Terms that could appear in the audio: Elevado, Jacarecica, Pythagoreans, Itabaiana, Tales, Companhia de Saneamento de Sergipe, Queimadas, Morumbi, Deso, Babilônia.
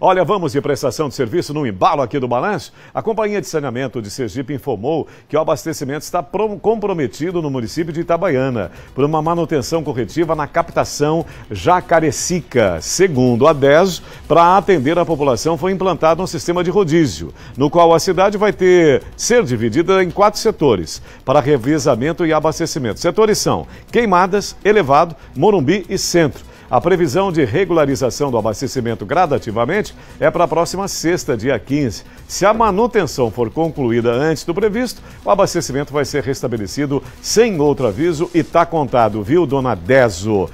Olha, vamos de prestação de serviço no embalo aqui do balanço. A Companhia de Saneamento de Sergipe informou que o abastecimento está comprometido no município de Itabaiana por uma manutenção corretiva na captação Jacarecica. Segundo a Deso, para atender a população foi implantado um sistema de rodízio, no qual a cidade vai ser dividida em 4 setores para revezamento e abastecimento. Setores são Queimadas, Elevado, Morumbi e Centro. A previsão de regularização do abastecimento gradativamente é para a próxima sexta, dia 15. Se a manutenção for concluída antes do previsto, o abastecimento vai ser restabelecido sem outro aviso e está contado, viu, dona Deso?